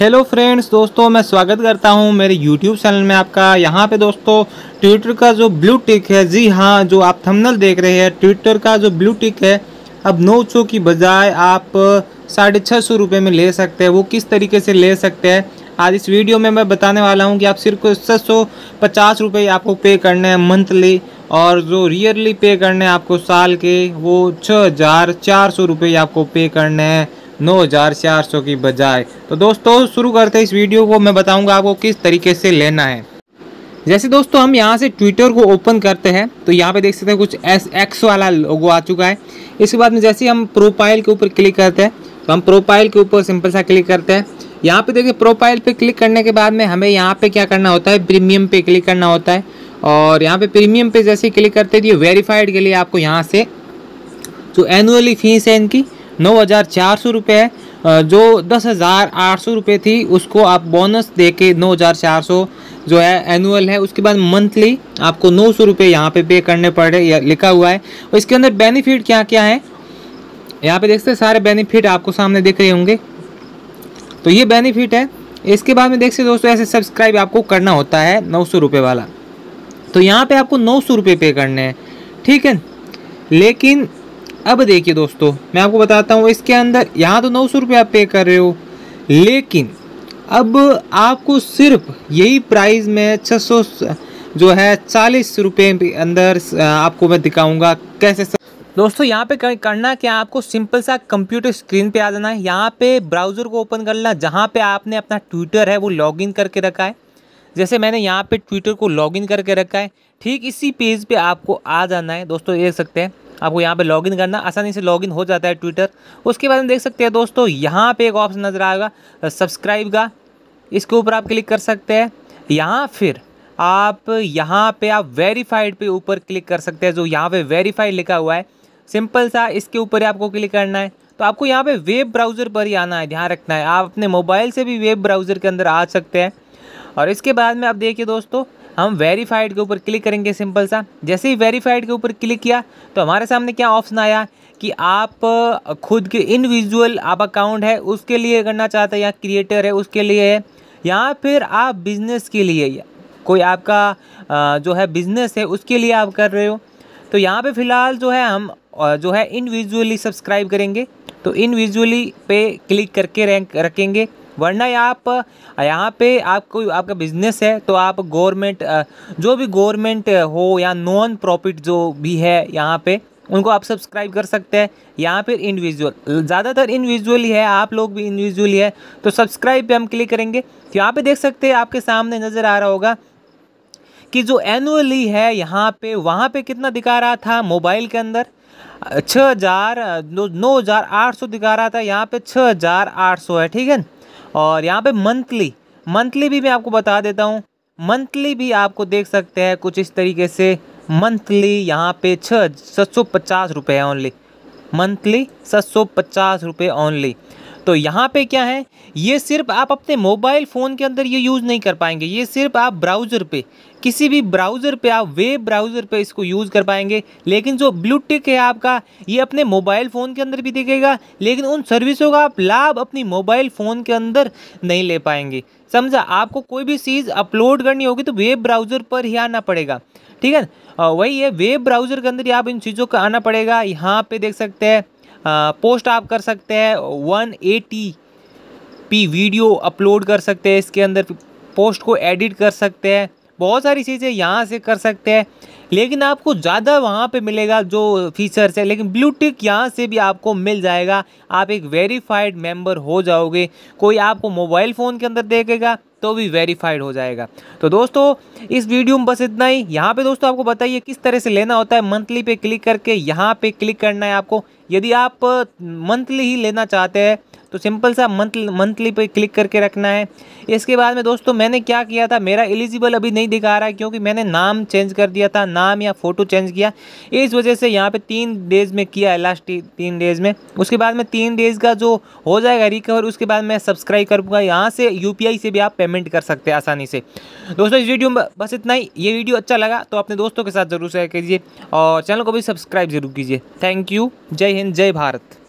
Hello friends, दोस्तों मैं स्वागत करता हूं मेरे यूट्यूब चैनल में आपका। यहां पे दोस्तों ट्विटर का जो ब्लू टिक है, जी हां, जो आप थंबनेल देख रहे हैं, ट्विटर का जो ब्लू टिक है अब 900 की बजाय आप 650 रुपये में ले सकते हैं। वो किस तरीके से ले सकते हैं आज इस वीडियो में मैं बताने वाला हूँ कि आप सिर्फ 750 रुपये आपको पे करने हैं मंथली, और जो ईयरली पे करने हैं आपको साल के वो 6400 रुपये आपको पे करने हैं 9400 की बजाय। तो दोस्तों शुरू करते हैं इस वीडियो को। मैं बताऊंगा आपको किस तरीके से लेना है। जैसे दोस्तों हम यहां से ट्विटर को ओपन करते हैं तो यहां पे देख सकते हैं कुछ एक्स वाला लोगो आ चुका है। इसके बाद में जैसे हम प्रोफाइल के ऊपर क्लिक करते हैं तो हम प्रोफाइल के ऊपर सिंपल सा क्लिक करते हैं। यहाँ पर देखिए प्रोफाइल पर क्लिक करने के बाद में हमें यहाँ पर क्या करना होता है, प्रीमियम पे क्लिक करना होता है। और यहाँ पर प्रीमियम पे जैसे क्लिक करते हैं वेरीफाइड के लिए आपको यहाँ से जो एनुअली फीस है इनकी 9400 रुपये है, जो 10800 रुपये थी उसको आप बोनस दे के 9400 जो है एनुअल है। उसके बाद मंथली आपको 900 रुपये यहाँ पे पे करने पड़े लिखा हुआ है। और इसके अंदर बेनिफिट क्या क्या है यहाँ पे देखते हैं, सारे बेनिफिट आपको सामने दिख रहे होंगे। तो ये बेनिफिट है। इसके बाद में देखते दोस्तों ऐसे सब्सक्राइब आपको करना होता है 900 रुपये वाला। तो यहाँ पर आपको 900 रुपये पे करने हैं, ठीक है। लेकिन अब देखिए दोस्तों मैं आपको बताता हूँ, इसके अंदर यहाँ तो 900 रुपये आप पे कर रहे हो, लेकिन अब आपको सिर्फ यही प्राइस में 640 रुपये के अंदर आपको मैं दिखाऊंगा कैसे। दोस्तों यहाँ पे करना क्या, आपको सिंपल सा कंप्यूटर स्क्रीन पे आ जाना है। यहाँ पे ब्राउज़र को ओपन करना जहाँ पे आपने अपना ट्विटर है वो लॉगिन करके रखा है। जैसे मैंने यहाँ पे ट्विटर को लॉगिन करके रखा है, ठीक इसी पेज पे आपको आ जाना है। दोस्तों देख सकते हैं आपको यहाँ पे लॉगिन करना, आसानी से लॉगिन हो जाता है ट्विटर। उसके बाद में देख सकते हैं दोस्तों यहाँ पे एक ऑप्शन नज़र आएगा सब्सक्राइब का, इसके ऊपर आप क्लिक कर सकते हैं। यहाँ फिर आप यहाँ पे आप वेरीफाइड पे ऊपर क्लिक कर सकते हैं, जो यहाँ पे वेरीफाइड लिखा हुआ है सिंपल सा इसके ऊपर आपको क्लिक करना है। तो आपको यहाँ पर वेब ब्राउज़र पर ही आना है, ध्यान रखना है। आप अपने मोबाइल से भी वेब ब्राउज़र के अंदर आ सकते हैं। और इसके बाद में आप देखिए दोस्तों हम वेरीफाइड के ऊपर क्लिक करेंगे सिंपल सा। जैसे ही वेरीफाइड के ऊपर क्लिक किया तो हमारे सामने क्या ऑप्शन आया कि आप खुद के इंडिविजुअल आप अकाउंट है उसके लिए करना चाहते हैं या क्रिएटर है उसके लिए है, या फिर आप बिज़नेस के लिए कोई आपका जो है बिज़नेस है उसके लिए आप कर रहे हो। तो यहाँ पे फ़िलहाल जो है हम जो है इंडिविजुअली सब्सक्राइब करेंगे, तो इंडिविजुअली पे क्लिक करके रखेंगे। वरना आप यहाँ पे आपको आपका बिजनेस है तो आप गवर्नमेंट जो भी गवर्नमेंट हो या नॉन प्रॉफिट जो भी है यहाँ पे उनको आप सब्सक्राइब कर सकते हैं। यहाँ पे इंडिविजुअल ज़्यादातर इंडिविजुअल ही है, आप लोग भी इंडिविजुअल ही है। तो सब्सक्राइब पे हम क्लिक करेंगे तो यहाँ पे देख सकते हैं आपके सामने नज़र आ रहा होगा कि जो एनुअली है यहाँ पे वहाँ पे कितना दिखा रहा था मोबाइल के अंदर 9800 दिखा रहा था, यहाँ पे 6800 है, ठीक है। और यहाँ पे मंथली भी मैं आपको बता देता हूँ, मंथली भी आपको देख सकते हैं कुछ इस तरीके से। मंथली यहाँ पे 750 रुपये है ओनली, मंथली 750 रुपये ओनली। तो यहाँ पे क्या है, ये सिर्फ आप अपने मोबाइल फ़ोन के अंदर ये यूज़ नहीं कर पाएंगे, ये सिर्फ आप ब्राउज़र पे किसी भी ब्राउज़र पे आप वेब ब्राउज़र पे इसको यूज़ कर पाएंगे। लेकिन जो ब्लू टिक है आपका ये अपने मोबाइल फ़ोन के अंदर भी दिखेगा, लेकिन उन सर्विसों का आप लाभ अपनी मोबाइल फ़ोन के अंदर नहीं ले पाएंगे। समझा, आपको कोई भी चीज़ अपलोड करनी होगी तो वेब ब्राउज़र पर ही आना पड़ेगा, ठीक है। वही है वेब ब्राउज़र के अंदर ही आप इन चीज़ों का आना पड़ेगा। यहाँ पर देख सकते हैं पोस्ट आप कर सकते हैं, 1080p वीडियो अपलोड कर सकते हैं, इसके अंदर पोस्ट को एडिट कर सकते हैं, बहुत सारी चीज़ें यहाँ से कर सकते हैं। लेकिन आपको ज़्यादा वहाँ पे मिलेगा जो फीचर्स है, लेकिन ब्लू टिक यहाँ से भी आपको मिल जाएगा। आप एक वेरीफाइड मेंबर हो जाओगे, कोई आपको मोबाइल फ़ोन के अंदर देखेगा तो भी वेरीफाइड हो जाएगा। तो दोस्तों इस वीडियो में बस इतना ही। यहाँ पे दोस्तों आपको बताइए किस तरह से लेना होता है, मंथली पे क्लिक करके यहाँ पे क्लिक करना है आपको। यदि आप मंथली ही लेना चाहते हैं तो सिंपल सा मंथली पे क्लिक करके रखना है। इसके बाद में दोस्तों मैंने क्या किया था, मेरा एलिजिबल अभी नहीं दिखा रहा है क्योंकि मैंने नाम चेंज कर दिया था, नाम या फ़ोटो चेंज किया, इस वजह से यहाँ पे 3 डेज़ में किया है, लास्ट 3 डेज़ में। उसके बाद में 3 डेज़ का जो हो जाएगा रिकवर, उसके बाद मैं सब्सक्राइब करूँगा। यहाँ से UPI से भी आप पेमेंट कर सकते हैं आसानी से। दोस्तों इस वीडियो में बस इतना ही। ये वीडियो अच्छा लगा तो अपने दोस्तों के साथ ज़रूर शेयर कीजिए और चैनल को भी सब्सक्राइब जरूर कीजिए। Thank you. जय हिंद, जय भारत।